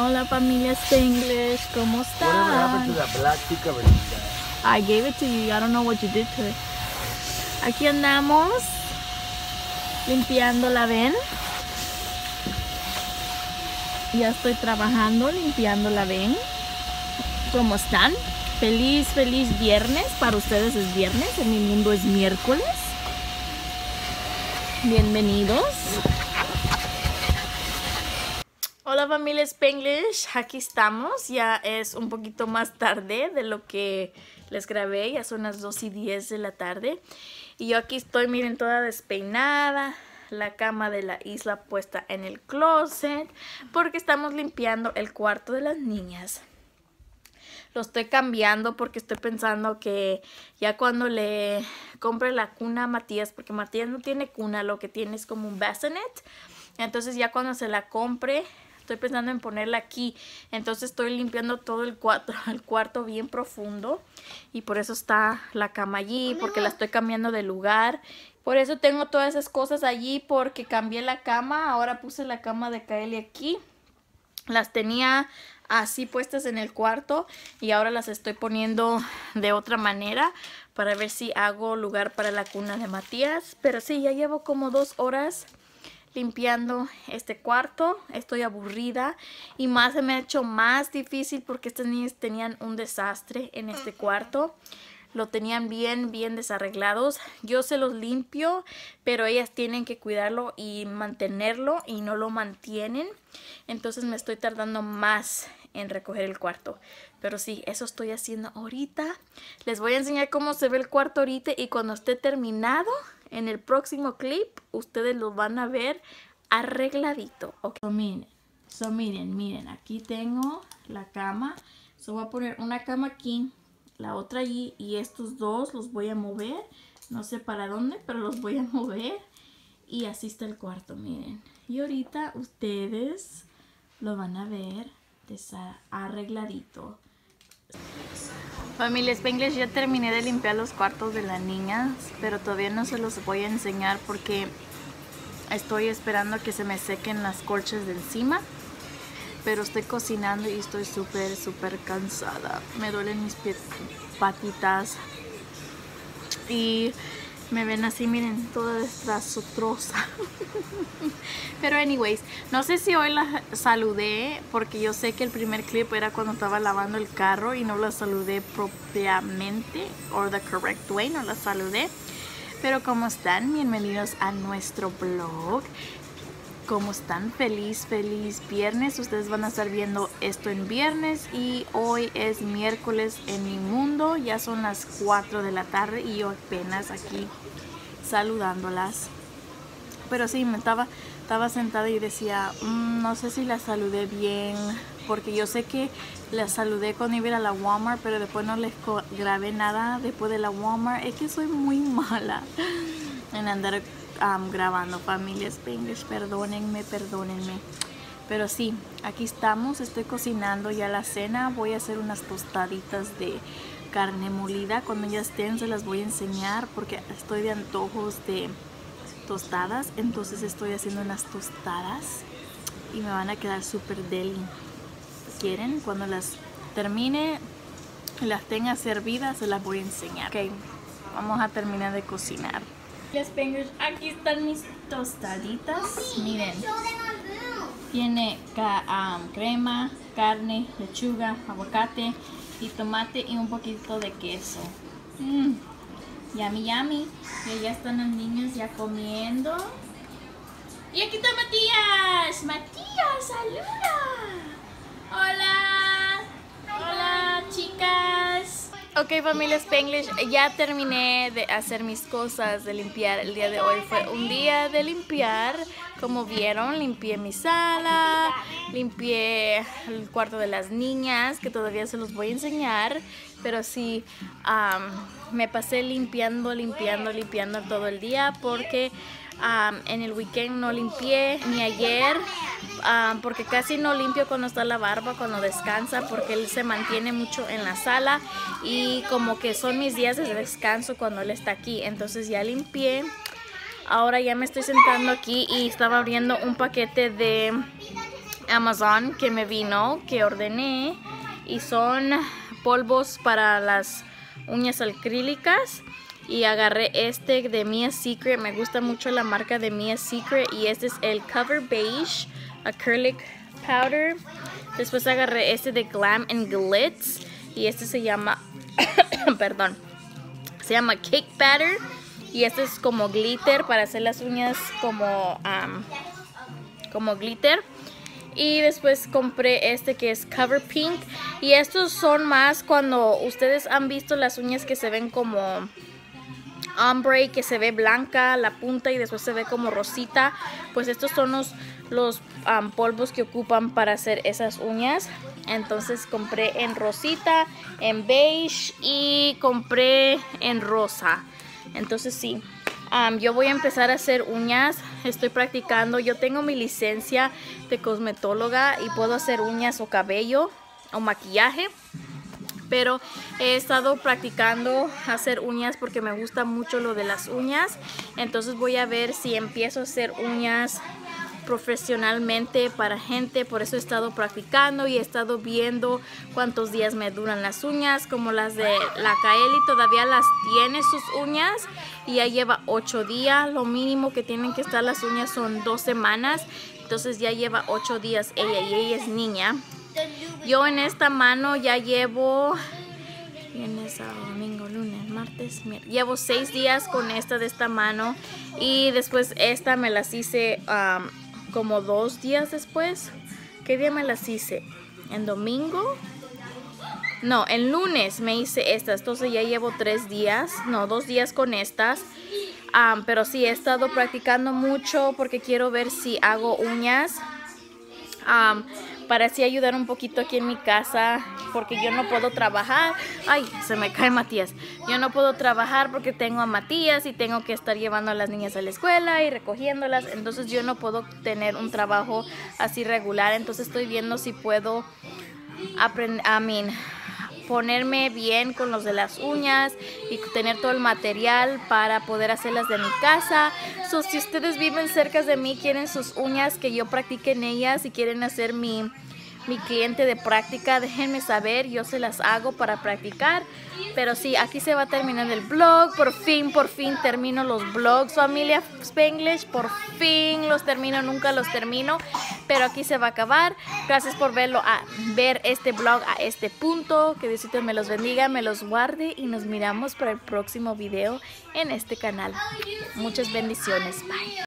Hola familia Spanglish, ¿cómo están? What happened to the black tea cover? I gave it to you, I don't know what you did to it. Aquí andamos limpiándola, ¿ven? Ya estoy trabajando limpiándola, ¿ven? ¿Cómo están? Feliz viernes, para ustedes es viernes, en mi mundo es miércoles. Bienvenidos. Hola familia Spanglish, aquí estamos, ya es un poquito más tarde de lo que les grabé, ya son las 2:10 de la tarde. Y yo aquí estoy, miren, toda despeinada, la cama de la isla puesta en el closet, porque estamos limpiando el cuarto de las niñas. Lo estoy cambiando porque estoy pensando que ya cuando le compre la cuna a Matías, porque Matías no tiene cuna, lo que tiene es como un bassinet. Entonces ya cuando se la compre, estoy pensando en ponerla aquí. Entonces estoy limpiando todo el cuarto bien profundo. Y por eso está la cama allí, porque la estoy cambiando de lugar. Por eso tengo todas esas cosas allí, porque cambié la cama. Ahora puse la cama de Kaeli aquí. Las tenía así puestas en el cuarto y ahora las estoy poniendo de otra manera para ver si hago lugar para la cuna de Matías. Pero sí, ya llevo como 2 horas limpiando este cuarto. Estoy aburrida y más se me ha hecho más difícil porque estas niñas tenían un desastre en este cuarto. Lo tenían bien desarreglados. Yo se los limpio, pero ellas tienen que cuidarlo y mantenerlo y no lo mantienen. Entonces me estoy tardando más en recoger el cuarto. Pero sí, eso estoy haciendo ahorita. Les voy a enseñar cómo se ve el cuarto ahorita y cuando esté terminado, en el próximo clip, ustedes lo van a ver arregladito. Okay. So miren, aquí tengo la cama. So voy a poner una cama aquí, la otra allí, y estos dos los voy a mover. No sé para dónde, pero los voy a mover. Y así está el cuarto, miren. Y ahorita ustedes lo van a ver desarregladito. Familia Spanglish, ya terminé de limpiar los cuartos de las niñas, pero todavía no se los voy a enseñar porque estoy esperando que se me sequen las corchas de encima. Pero estoy cocinando y estoy súper cansada. Me duelen mis patitas y me ven así, miren, toda desastrosa. Pero anyways, no sé si hoy la saludé porque yo sé que el primer clip era cuando estaba lavando el carro y no la saludé propiamente, or the correct way, no la saludé. Pero ¿cómo están? Bienvenidos a nuestro vlog. ¿Cómo están? Feliz viernes. Ustedes van a estar viendo esto en viernes y hoy es miércoles en mi mundo. Ya son las 4 de la tarde y yo apenas aquí saludándolas. Pero sí, me estaba sentada y decía, no sé si las saludé bien, porque yo sé que las saludé cuando iba a la Walmart, pero después no les grabé nada después de la Walmart. Es que soy muy mala en andar grabando, familia Spanglish, perdónenme. Pero sí, aquí estamos, estoy cocinando ya la cena. Voy a hacer unas tostaditas de carne molida. Cuando ya estén se las voy a enseñar porque estoy de antojos de tostadas. Entonces estoy haciendo unas tostadas y me van a quedar súper deli. ¿Quieren? Cuando las termine y las tenga servidas se las voy a enseñar. Ok, vamos a terminar de cocinar. Aquí están mis tostaditas. Miren, tiene crema, carne, lechuga, aguacate y tomate y un poquito de queso. Yummy. Y ya están las niñas ya comiendo. Y aquí está Matías. Matías, saluda. Hola chicas. Ok, familia Spanglish, ya terminé de hacer mis cosas, de limpiar. El día de hoy fue un día de limpiar. Como vieron, limpié mi sala, limpié el cuarto de las niñas, que todavía se los voy a enseñar. Pero sí, me pasé limpiando todo el día porque en el weekend no limpié, ni ayer, porque casi no limpio cuando está la barba, cuando descansa, porque él se mantiene mucho en la sala y como que son mis días de descanso cuando él está aquí. Entonces ya limpié. Ahora ya me estoy sentando aquí y estaba abriendo un paquete de Amazon que me vino, que ordené, y son polvos para las uñas acrílicas. Y agarré este de Mia Secret. Me gusta mucho la marca de Mia Secret. Y este es el Cover Beige Acrylic Powder. Después agarré este de Glam and Glitz. Y este se llama... perdón. Se llama Cake Batter. Y este es como glitter para hacer las uñas como glitter. Y después compré este que es Cover Pink. Y estos son más cuando ustedes han visto las uñas que se ven como... ombre, que se ve blanca la punta y después se ve como rosita. Pues estos son los polvos que ocupan para hacer esas uñas. Entonces compré en rosita, en beige y compré en rosa. Entonces sí, yo voy a empezar a hacer uñas. Estoy practicando. Yo tengo mi licencia de cosmetóloga y puedo hacer uñas o cabello o maquillaje. Pero he estado practicando hacer uñas porque me gusta mucho lo de las uñas. Entonces voy a ver si empiezo a hacer uñas profesionalmente para gente. Por eso he estado practicando y he estado viendo cuántos días me duran las uñas. Como las de la Kaeli, todavía las tiene sus uñas y ya lleva 8 días. Lo mínimo que tienen que estar las uñas son 2 semanas. Entonces ya lleva 8 días ella, y ella es niña. Yo en esta mano ya llevo, viernes, domingo, lunes, martes, llevo 6 días con esta de esta mano. Y después esta me las hice como 2 días después. ¿Qué día me las hice? ¿En domingo? No, el lunes me hice estas. Entonces ya llevo 3 días, no, 2 días con estas. Pero sí, he estado practicando mucho porque quiero ver si hago uñas. Para así ayudar un poquito aquí en mi casa, porque yo no puedo trabajar. Ay, se me cae Matías. Yo no puedo trabajar porque tengo a Matías y tengo que estar llevando a las niñas a la escuela y recogiéndolas. Entonces yo no puedo tener un trabajo así regular. Entonces estoy viendo si puedo aprender, ponerme bien con los de las uñas y tener todo el material para poder hacerlas de mi casa. So, si ustedes viven cerca de mí, quieren sus uñas, que yo practique en ellas, y quieren hacer mi cliente de práctica, déjenme saber, yo se las hago para practicar. Pero sí, aquí se va a terminar el vlog. Por fin termino los vlogs, familia Spanglish. Por fin los termino, nunca los termino, pero aquí se va a acabar. Gracias por ver este vlog a este punto. Que Diosito me los bendiga, me los guarde, y nos miramos para el próximo video en este canal. Muchas bendiciones. Bye.